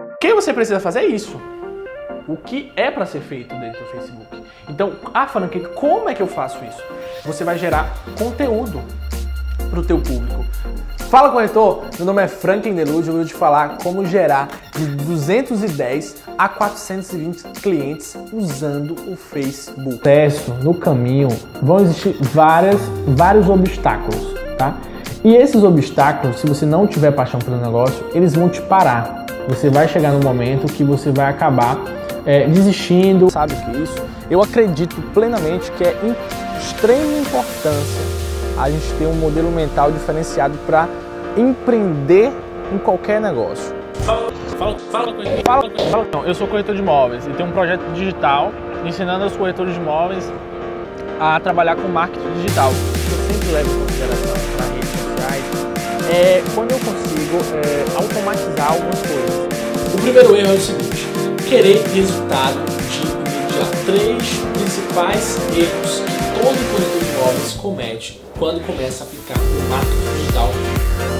O que você precisa fazer é isso. O que é para ser feito dentro do Facebook. Então, Franklin, como é que eu faço isso? Você vai gerar conteúdo para o teu público. Fala, corretor! Meu nome é Franklin Delusio, eu vou te falar como gerar de 210 a 420 clientes usando o Facebook. No caminho vão existir vários obstáculos, tá? E esses obstáculos, se você não tiver paixão pelo negócio, eles vão te parar. Você vai chegar no momento que você vai acabar desistindo. Sabe o que é isso? Eu acredito plenamente que é de extrema importância a gente ter um modelo mental diferenciado para empreender em qualquer negócio. Fala. Eu sou corretor de imóveis e tenho um projeto digital ensinando aos corretores de imóveis a trabalhar com marketing digital. Eu sempre levo em consideração nas redes sociais quando eu consigo automatizar algumas coisas. O primeiro erro é o seguinte: querer resultado de imediato. Três principais erros que todo corretor de imóveis comete quando começa a aplicar o marketing digital.